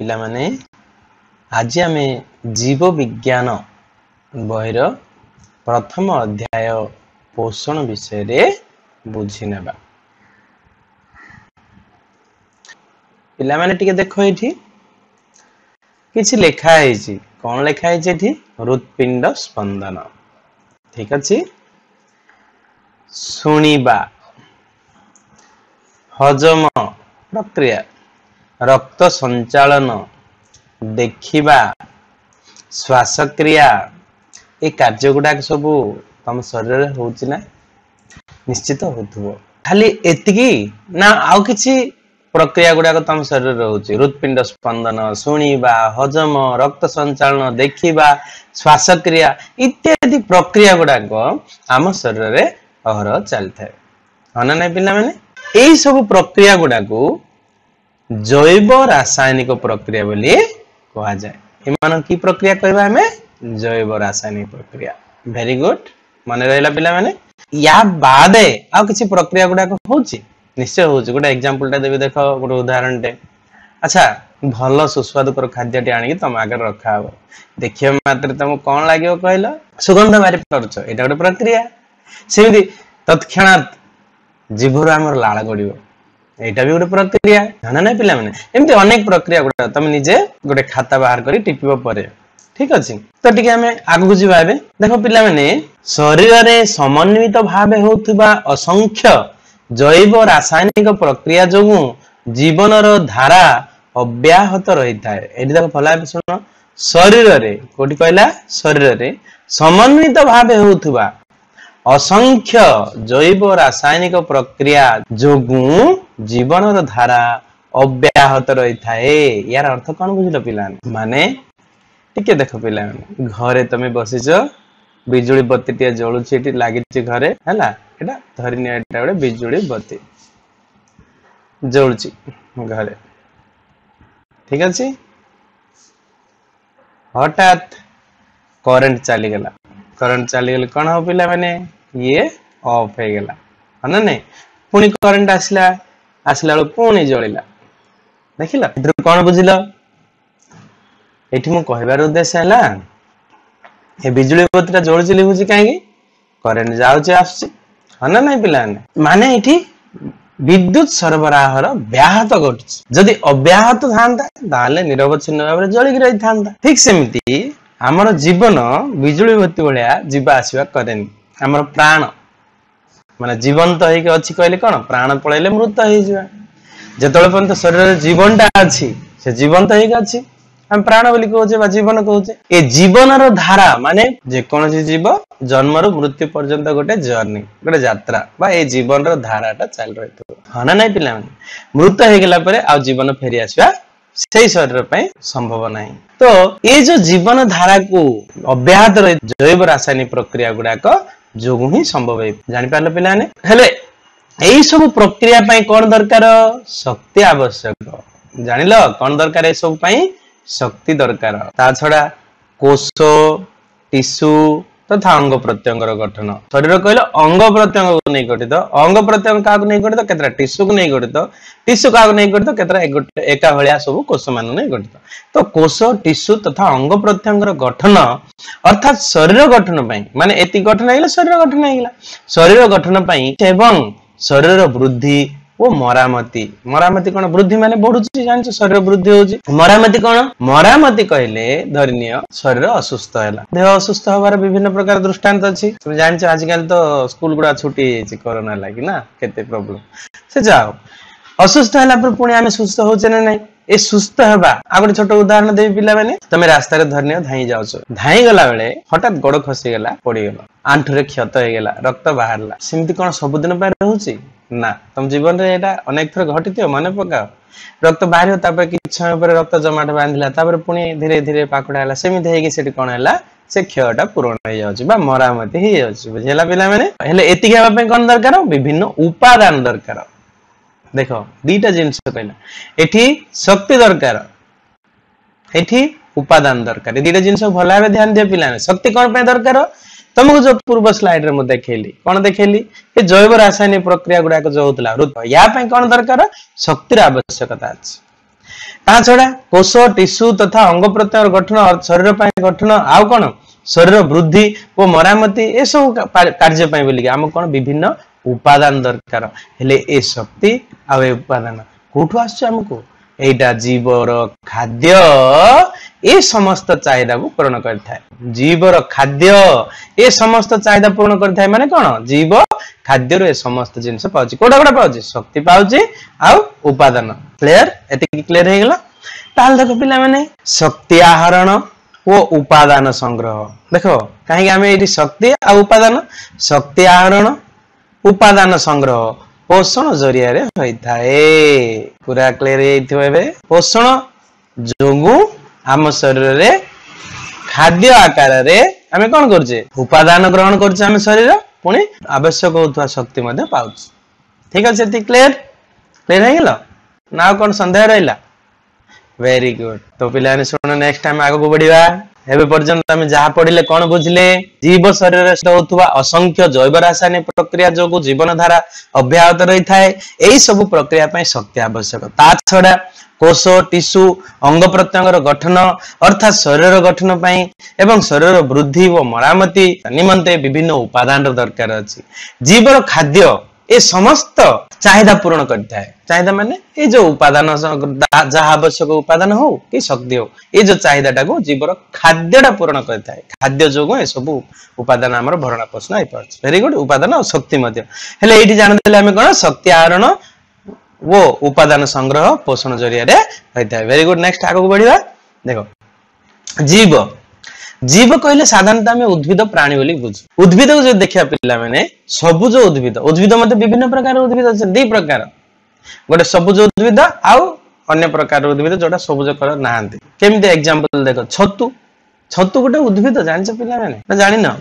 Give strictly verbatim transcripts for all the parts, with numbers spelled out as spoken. पिलामाने आज आम जीव विज्ञान बहिर प्रथम अध्याय पोषण विषय रे बुझीने पिलामाने टिके देखो ये किसी लेखाई कौन लेखाई हृत्पिंड स्पंदन ठीक अच्छे शुणिबा हजम प्रक्रिया रक्त संचालन देखिबा श्वासक्रिया ये कार्य गुड़ाक सबू तम शरीर हो निश्चित हो खाली एतिकी ना आउ किसी प्रक्रिया गुड़ाक तम शरीर होची हृत्पिंड स्पंदन शुणिबा हजम रक्त संचालन देखिबा श्वासक्रिया इत्यादि प्रक्रिया गुड़ाक आम शरीर में अहर चल था हना ना पिला मैंने यही सब प्रक्रिया गुड़ाक जैव रासायनिक प्रक्रिया बोली कहा जाए मान की प्रक्रिया कहवा हमें जैव रासायनिक प्रक्रिया वेरी गुड मन रहा पिला मैंने या बाद आ किसी प्रक्रिया गुड़ाक हो निश्चय हो गोटे एग्जाम्पल टा देवी देख गोटे उदाहरण टे अच्छा भल सुस्वादुकर खाद्य टे आनिक तुम आगे रखा हम देखिए मात्र तुम कौन लगे कहल सुगंध बाहर पार्छ एटा गोटे प्रक्रिया सेमती तत्क्षणात जीभर आम लाल गड़ब एटा भी गोटे प्रक्रिया ना ना पिला मैंने एमती अनेक प्रक्रिया गुड़ा तुम निजे गोटे खाता बाहर करी टिपिबो परे ठीक अच्छे तो टी आम आगु जावा देख पिला मैंने शरीर में समन्वित भाव होउथिबा असंख्य जैव रासायनिक प्रक्रिया जो जीवन धारा अव्याहत रही था देख भला शुण शरीर में कौटी कहला शरीर में समन्वित भाव होउथिबा असंख्य जैव रासायनिक प्रक्रिया जोगु जीवन धारा अव्याहत रही थाए यार अर्थ कौन बुझल पाने माने टिके देख पिला घरे तुम बसीच बिजुली बत्ती टे जलुची लगी घरे है धरने गोटे बिजुली बत्ती जलुची घरे ठीक अच्छे हठात करेन्ट चलीगला करेन्ट चलीगले कौन हम पिला मैंने ये ऑफ है गला है ना पुणी करंट आसला आसला पुणी जलिला देख कौन बुझल ये मो कहार उद्देश्य है बिजुली बत्ती जलुची लिखुची कहीं करेन्ट जाऊे आसना ना पिला माने ये विद्युत सरबराहर व्याहत घटी जदि अव्याहत था निरवच्छिन्न भाव जलिक रही था ठीक सेमती आमर जीवन बिजुली बत्ती भाया जीवा आसवा करें आमर प्राण मान जीवंत हो अच्छी कहले कौन प्राण पलैले मृत हो जो शरीर जीवन टा अच्छी से जीवंत होगी आम प्राण बोली कहे जीवन कहे ए जीवन धारा मान जेकोसी जी जीव जन्म रु मृत्यु पर्यंत गोटे जर्नी गोटे यात्रा ए जीवन धारा टा चल रही थो हाँ ना पिला मृत होगा जीवन फेरी आसवा से शरीर संभव ना तो ये जो जीवन धारा को अव्याहत रही जैव रासायनिक प्रक्रिया गुड़ाक जो ही संभव है जापार पे यही सब प्रक्रिया कौन दरकार शक्ति आवश्यक जान ल कौन दरकार ये सब शक्ति दरकार ता छड़ा कोष टीसु तथा अंग प्रत्यंगर गठन शरीर कहल अंग प्रत्यंग को नहीं गठित अंग प्रत्यंग क्या नहीं गठित केतरा टीसु को नहीं गठित टीसु क्या नहीं गठित केतरा एका भलिया सब कोष मान नहीं गठित तो कोष टीसु तथा अंग प्रत्यंगर गठन अर्थात शरीर गठन मान एति गठन है शरीर गठन है शरीर गठन एवं शरीर वृद्धि ओ मरामती मरामती कौन वृद्धि माने बढ़ुची जान शरीर वृद्धि होची मरामती कौन मरामती कहले धरनीय शरीर असुस्थ है देह असुस्थ हमारे विभिन्न प्रकार दृष्टांत अच्छी तुम जान आजकल तो स्कूल गुड़ा छुट्टी कोरोना लगी ना केते प्रॉब्लम से जाओ असुस्थ है पुणी आम सुस्थ होचे ना नहीं ए सुस्थ हवा आ गोटे छोट उदाहरण देवी पिला मैंने तुम रास्त धरनीय धाई जाऊच धाई गला बेले हठात गोड़ खसीगला पड़गल आंठुरे क्षत होगा रक्त बाहर सेमती कौन सबुदिन रोचे ना तुम जीवन रे एटा अनेक थर घटी मन पकाओ रक्त बाहर तापर किछ समय पर रक्त जमाट बांधला तापर पुणी धीरे धीरे पाकड़ा है सेमती है कि कौन है से क्षयटा पूरण हो जाउछ बा मरामती हो जाउछ बुझेला पिला मैंने हेले एति हेबा पे कौन दरकार विभिन्न उपादान दरकार देख दीटा जिनिष कहला एठी शक्ति दरकार एठी उपादान दरकार दीटा जिनिष भल भाबे ध्यान दियो पिला ने शक्ति कौन पे दरकार तुमको जो पूर्व स्लाइड रे देखली कौन देखली ये जैव रासायनिक प्रक्रिया गुड़ाक जो होता या कौन दरकार शक्तिर आवश्यकता अच्छे ता छड़ा कोष टिश्यू तथा अंग प्रत्यय गठन शरीर गठन आउ कौन शरीर वृद्धि और मरामती ए सब कार्य बोलिक आम कौन विभिन्न उपादान दरकार हेले ए शक्ति आ उपादान कौटू आसमको एटा जीवर खाद्य ए समस्त चाहिदा को पूर्ण करता है। जीवर खाद्य ए समस्त चाहिदा पूर्ण करता है माने कौन जीव खाद्य रे समस्त जिनस पाउची कोडा कोडा पाउची शक्ति पाउची आ उपादान क्लियर एति क्लियर हे गेला। ताल देखो पिला माने शक्ति आहरण ओ उपादान संग्रह देखो काहे हमें एटी शक्ति आ उपादान शक्ति आहरण उपादान संग्रह पोषण जरिया रे होई थाए पूरा क्लियर हेथिबो। एबे पोषण जोगु आम शरीर रे खाद्य आकार रे आमे कोन करजे उपादान ग्रहण करजे आमे शरीर पुनी आवश्यक होतवा शक्ति मध्ये पाउछ ठीक अछि एति क्लियर क्लियर हे गेलो ना कोन संदेह रहला वेरी गुड। तो पिलाने सुनो नेक्स्ट टाइम आगो को बढ़ीवा एबे पर्यंत हम जहा पढिले कोन बुझले जीव शरीर रे होतवा असंख्य जैव रासायनिक प्रक्रिया जोगु जीवन धारा अव्याहत रही थाए एई सब प्रक्रिया पय शक्ति आवश्यक ता छडा कोष टिश्यू अंग प्रत्यंगर गठन अर्थात शरीर गठन पय एवं शरीर वृद्धि व मरामती निमंते विभिन्न उपादान दरकार अछि। जीवर खाद्य ए समस्त चाहिदा पूर्ण करता है चाहिदा माने ए जो उपादान जहा आवश्यक उपादान हो कि शक्ति हो ए जो चाहिदाटा को जीवर खाद्यटा पूर्ण करता है खाद्य जो ए सब उपादान हमर भरणा पोषण आइ पड़छ वेरी गुड। उपादान और शक्ति मध्ये हेले एठी जान देले हम कोन शक्ति आहरण वो उपादान संग्रह पोषण जरिया रे होता है वेरी गुड। नेक्स्ट आगो बढ़िया देखो जीव जीव कहले साधारणतः में उद्भिद प्राणी बोली बुझू उद्भिद को जो देखिया पिल्ला माने सबुज उद्भिद उद्भिद मते विभिन्न प्रकार उद्भिद अछि दि प्रकार गोटे सबुज उद्भिद आउ अन्य प्रकार उद्भिद जोटा सबुज कलर नाहंती केमते एग्जांपल देखो छतु छतु गोटे उद्भिद जानछ पिल्ला माने ना जानि न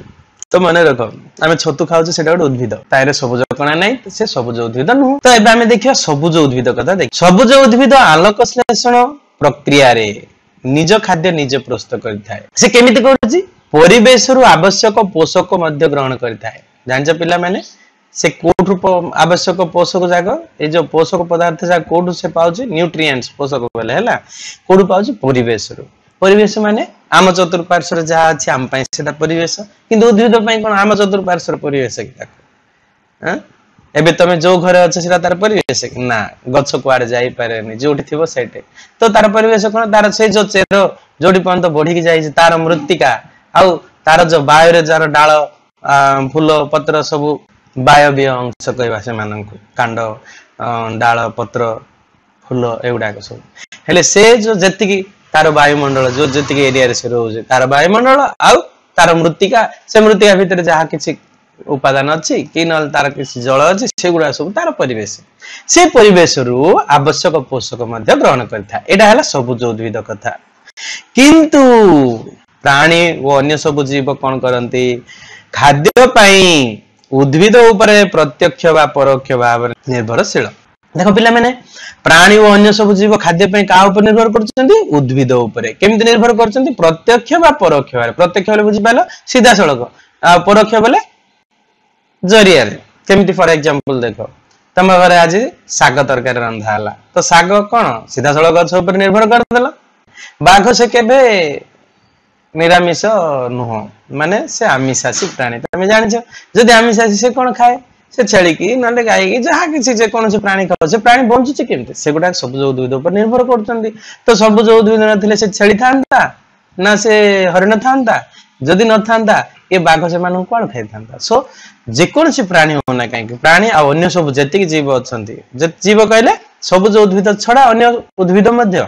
तो मन रख आम छतु खाऊ से उद्भिद ताइरे सबुज कणा ना से सबुज उद्भिद नुह तो एबे आमे देखिया सबुज उद्भिद कथा देख सबुज उद्भिद आलोक संश्लेषण प्रक्रिया रे निज खाद्य निजे प्रस्तुत करथाय से केमिति करछि परिवेश रु आवश्यक पोषक मध्य ग्रहण करथाय जानछ पिला माने से कोठु आवश्यक पोषक जाग ए जो पोषक पदार्थ जा कोठु से पाउछि न्यूट्रिएंट्स पोषक बोले हैला कोठु पाउछि परिवेश रु परिवेश माने आम चतुर्पार्श्व जा अछि आम पय सेटा परिवेश किंतु उद्भिद पय कोन आम चतुर्पार्श्व परिवेश कि ताको ह एबे तमे जो घरे अछि सेटा तार परिवेश ना गछ कुआर जाई पारे नि जोठी थिबो सेटे तो तार परिवेश कोन तार से जो चेरो जोडी पंत बढी के जाई तार मृत्तिका आउ तार जो बायो रे जार डाल फूल पत्र सब बायो बे अंश कहबा से मानन को कांड डाल पत्र फूल एउडा को सब हेले से जो जति की तार वायुमंडल जो जति की एरिया रे से रहू तार वायुमंडल आउ तार मृत्तिका से मृत्तिका भीतर जहा किछि उपादान अच्छी कि नल तार किसी जल अच्छी से गुड़ा सब तार परिवेश से परिवेश रु आवश्यक पोषक मध्य ग्रहण करता एटा हला सबुज उद्भिद कथा। किंतु प्राणी व अन्य सब जीव कोन करंती खाद्य पई उद्भिद ऊपर प्रत्यक्ष व परोक्ष भाव निर्भरशील देखो पिला माने प्राणी व अन्य सब जीव खाद्य पई का ऊपर निर्भर करछंती उद्भिद ऊपर केमते निर्भर करछंती प्रत्यक्ष व परोक्ष भाव प्रत्यक्ष बोले बुझि पालो सीधा सड़क आ परोक्ष बोले जरिया रे केमती फॉर एग्जांपल देखो तम घर आज साग तरकारी रंधाला तो साग कौन सीधा सड़क गछ ऊपर निर्भर कर देला बाघ से केबे निरामिष नुह माने से आमिषासी प्राणी तमे जानि छ जदि आमिषासी से कौन खाए से छेली की नले गाय की जहा किसी जे कोन से प्राणी खाओ से प्राणी बंचु छ केमते से गुडा सबुज उद्भिद ऊपर निर्भर करतंती तो सबुज उद्भिद न थिले से छेली थांता ना से हरिण थांता जदि न थांता ये बाघ से मानन कोन खाइ थांता सो जे कोन से प्राणी होना काहे प्राणी आ अन्य सब जति जीव अछंती जीव कहले सब जो उद्भिद छडा अन्य उद्भिद मध्य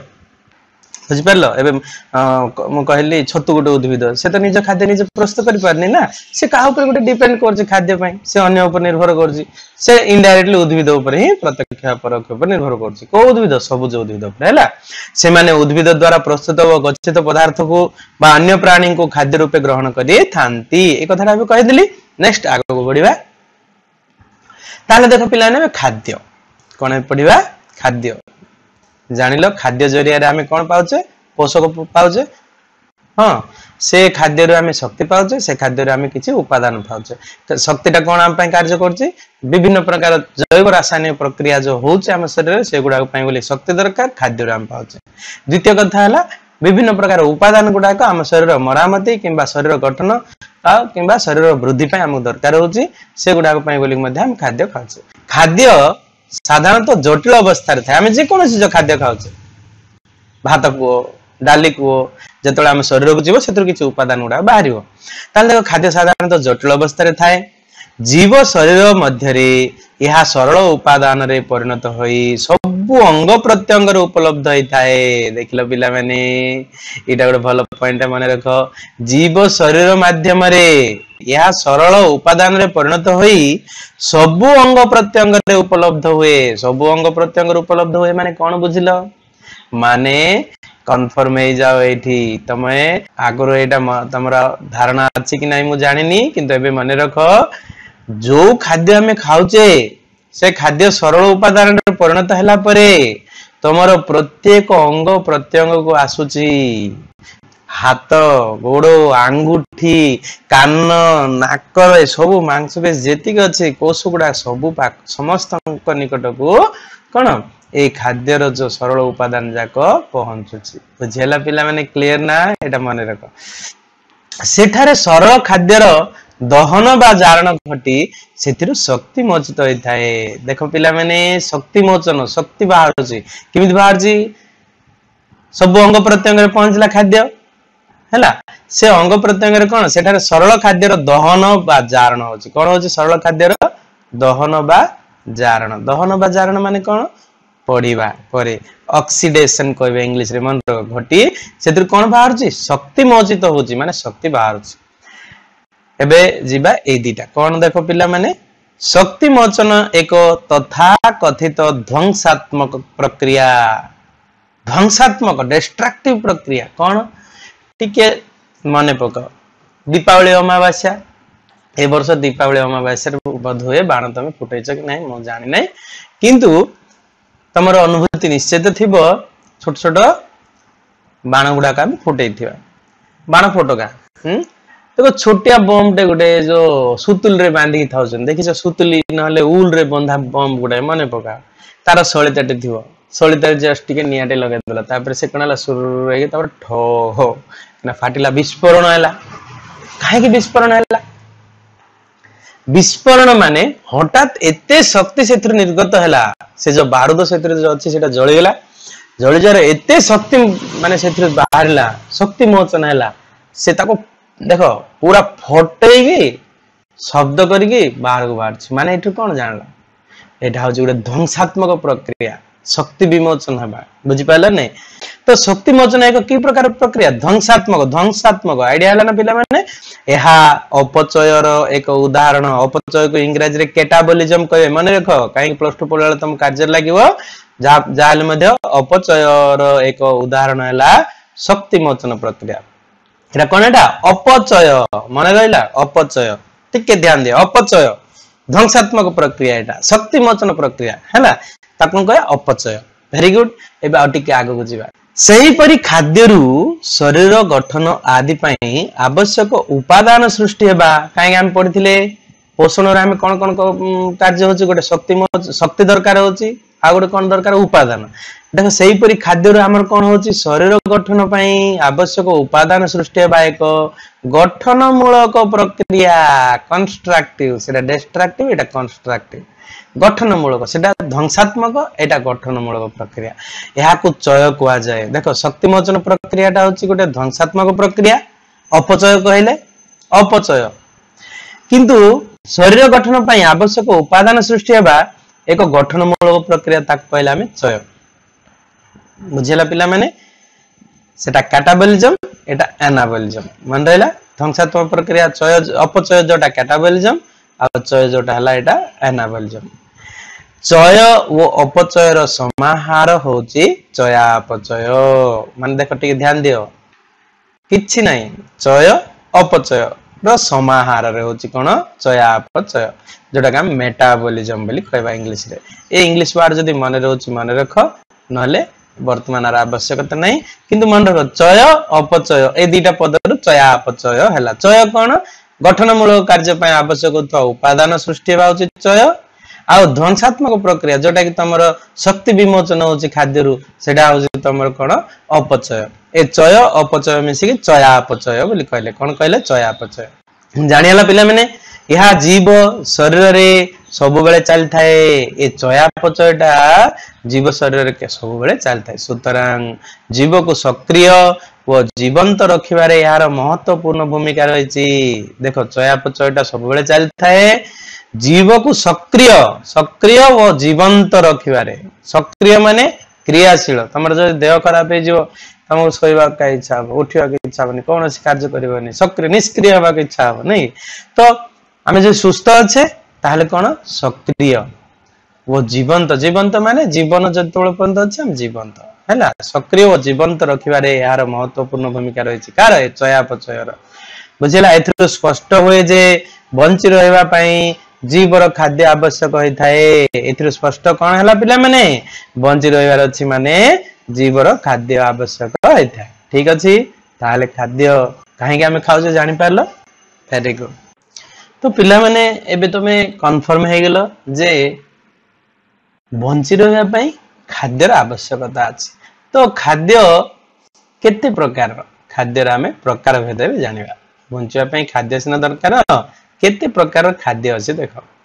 बुझ परलो एबे म कहली छतु गोटे उद्भिद से तो निज खाद्य निज प्रस्तुत करि पारनी ना से का ऊपर गोटे डिपेंड करछ खाद्य पय से अन्य ऊपर निर्भर करछ से इनडायरेक्टली उद्भिद ऊपर ही प्रत्यक्ष परोक्ष ऊपर निर्भर करछ को उद्भिद सब जो उद्भिद ऊपर हैला से माने उद्भिद द्वारा प्रस्तुत व गच्छित पदार्थ को बा अन्य प्राणी को खाद्य रूपे ग्रहण करि थांती ए कथाटा भी कहि देली। नेक्स्ट आगे को बढ़िया ताले देखो पिलाने में खाद्य कौन पढ़ा खाद्य जान लो खाद्य जरिया आम कौन पाचे पोषक पाचे हाँ से खाद्य आम शक्ति पाचे से खाद्य आम किसी उपादान पाचे शक्ति टा कौन कार्य कर विभिन्न प्रकार जैव रासायनिक प्रक्रिया जो होचे आम शरीर से गुड़ाक शक्ति दरकार खाद्य आम पाचे। द्वितीय कथा है विभिन्न प्रकार उपादान गुड़ाक आम शरीर मरामती किंबा शरीर गठन किंबा शरीर वृद्धि आमको दरकार होची से गुड़ाक खाद्य खाचे। खाद्य साधारणतः जटिल अवस्था था आम जेको जो खाद्य खाचे भात को डाली को जो आम शरीर को जीव से किसी उपादान गुड़ा बाहर ताले खाद्य साधारणतः जटिल अवस्था थाए जीव शरीर मध्य यह सरल उपादान रे परिणत हो सब अंग प्रत्यंग उपलब्ध होता है। देख लो पिला मैंने इटा गोटे भल पॉइंट मन रख जीव शरीर मध्यम यह सरल उपादान रे परिणत हो सब अंग प्रत्यंग रे उपलब्ध हुए सब अंग प्रत्यंग उपलब्ध हुए माने कौन बुझिल माने कन्फर्म हो जाओ ये तुम्हें आगुरी यहाँ तुम धारणा अच्छी कि नहीं मुझे जानी कि मन रख जो खाद्य आम खाऊचे से खाद्य सरल उपादान परिणत हैला परे तमरो प्रत्येक अंग प्रत्यंग को आसुची हाथ गोड़ आंगुठी कान नाक सब मांसपेश जेतिक अच्छे कोष गुड़ा सब समस्त निकट को कौन ये खाद्यर जो सरल उपादान जाक पहुंचुची बुझेला पिला माने क्लियर ना एटा मन रख सेठारे सरल खाद्यर दहन बा जारण घटी से शक्ति मोचित होता है। देख पिला मैंने शक्ति मोचन शक्ति बाहर किमित बाहर सब अंग प्रत्यंग पहुंचला खाद्य है से अंग प्रत्यंग कौन से सरल खाद्यर दहन बा जारण हो कौन हो सरल खाद्यर दहन बा जारण दहन बा जारण मान कौन पढ़ा पर ऑक्सीडेशन कह इंग्लिश रे मन घटी से कौन बाहर शक्ति मोचित हो माने शक्ति बाहर एबे जीवा ए दीटा कौन देखो पिला माने शक्ति मोचन एक तथा कथित ध्वंसात्मक प्रक्रिया ध्वंसात्मक डिस्ट्रक्टिव प्रक्रिया कौन टिके मन पक दीपावली अमावास्या ए वर्ष दीपावली अमावास्या बोध हुए बाण तुम फुटे कि नहीं मुझे जानी ना किंतु तुम अनुभूति निश्चित थी छोट छोट बाण गुड़ाक आम फुटे बाण फटका हम्म देखो छोटिया बम टे गोटे जो सुतुल रे बांधिकी था देखी सुतुली नहले उल रे बंधा बम गुड़ाए मन पका तार सलिताटे थी सलिताटे जस्ट टे निटे लगेदेला से कण सुर ठो हो फाटिला विस्फोरण है कहीं विस्फोरण है विस्फोरण माने हठात एते शक्ति से निर्गत है से जो बारूद से अच्छी से जलिगला जली जर एत शक्ति माने से बाहर शक्ति मोचन है से देख पूरा फटे शब्द करके बाहर को बाहर माने ये कौन जान यहाँ हूँ गोटे ध्वंसात्मक प्रक्रिया शक्ति विमोचन है बुझिपाल ना तो शक्ति मोचन एक कि प्रकार प्रक्रिया ध्वंसात्मक ध्वंसात्मक आइडिया है ना पिला माने यह अपचयर एक उदाहरण अपचय को इंग्राजी रे कैटाबोलिज्म कहे मन रख कहीं प्लस टू पढ़ा तुम कार्य लगे जहाँ अपचयर एक उदाहरण है शक्ति मोचन प्रक्रिया एटा कौन एटा अपचय मन रहा अपचय टिके ध्यान दिया अपचय ध्वंसात्मक प्रक्रिया एटा शक्ति मोचन प्रक्रिया है ना ताको कहे अपचय वेरी गुड ए टिके आगु जावा सहीपरि खाद्यरू शरीर गठन आदि आवश्यक उपादान सृष्टि हेबा कहीं आम पढ़ी पोषण आम कौन कौन कार्य हो गोटे शक्ति शक्ति दरकार हो आ गोटे कौन दरकार उपादान देख से खाद्य आमर कौन हो शरीर गठन आवश्यक उपादान सृष्टि हेबा एक गठन मूलक प्रक्रिया कंस्ट्रक्टिव से डिस्ट्रक्टिव एटा कंस्ट्रक्टिव गठन मूलक से ध्वंसात्मक एटा गठन मूलक प्रक्रिया यहाँ को चय कह जाए। देख शक्ति मोचन प्रक्रिया हूँ गोटे ध्वंसात्मक प्रक्रिया अपचय कहले अपचय किंतु शरीर गठन आवश्यक उपादान सृष्टि हेबा एक गठन मूलक प्रक्रिया ताक कहला में चय बुझेला पिला माने सेटा कैटाबॉलिज्म एटा एनाबॉलिज्म मन रहा ध्वंसात्मक प्रक्रिया चय अपचय जोटा कैटाबॉलिज्म और चय जोटा हला एटा एनाबॉलिज्म चय वो अपचय रो समाहार होची चया अपचय मान देख टिके ध्यान दियो किछि नाही चय अपचय रो समाहार रे होची कोन चया अपचय जोटा का मेटाबॉलिज्म कहवा इंग्लिश रे ए इंग्लिश वर्ड जदि मन रोच मन रख नहले वर्तमान आवश्यकता नै किंतु मन रख चय अपचय ए दुईटा पदहरु चय अपचय हैला। चय कोन गठनमूलक कार्य पय आवश्यक होता उपादान सृष्टि हेबा उचित चय आ ध्वंसात्मक प्रक्रिया जोटा कि तमरो शक्ति विमोचन होछि खाद्य रु सेटा होछि तमरो कोन अपचय। ए चय अपचय मिसिक चय अपचय बोली कहले कोन कहले चय अपचय। जानियाला पिला माने यह जीव शरीर रे सब बेले चल थाए ए चयापचयटा जीव शरीर के सब बेले चल थाए। सुतरां जीव को सक्रिय व जीवंत रखिबारे यार महत्वपूर्ण भूमिका रहिछि। देखो चयापचयटा सब बेले चल थाए जीव को सक्रिय सक्रिय व जीवंत रखिबारे। सक्रिय माने क्रियाशील तमर जे देह खराब हे जीव तमो सोइबा का इच्छा हो उठिबा के इच्छा होनी कोनोसी कार्य करबनी सक्रिय निष्क्रिय होबा के इच्छा हो नै तो आमे जे सुस्त अछि ताहले कोन सक्रिय वो जीवंत जीवंत माने जीवन जतोल पंत अछि हम जीवंत हैला। सक्रिय व जीवंत रखिबा रे यार महत्वपूर्ण भूमिका रहि छि कार चयापचयर बुझिला। एथरो स्पष्ट होए जे बंची रहबा पई जीवर खाद्य आवश्यक होई थाए। एथरो स्पष्ट कोन हैला पिला माने बंची रहबार अछि माने जीवर खाद्य आवश्यक होई थाए। ठीक अछि ताहले खाद्य काहे के हम खाउ जे जानि पारलो वेरी गुड। तो पिला माने एबे तमे कन्फर्म हे गेलो जे बंची रहबा पई खाद्यर आवश्यकता अछि। तो खाद्य केते प्रकार खाद्यर आमे प्रकार भेद जानिबा। बंचवा पई खाद्य सिना दरकार केते प्रकार खाद्य अछि। देखो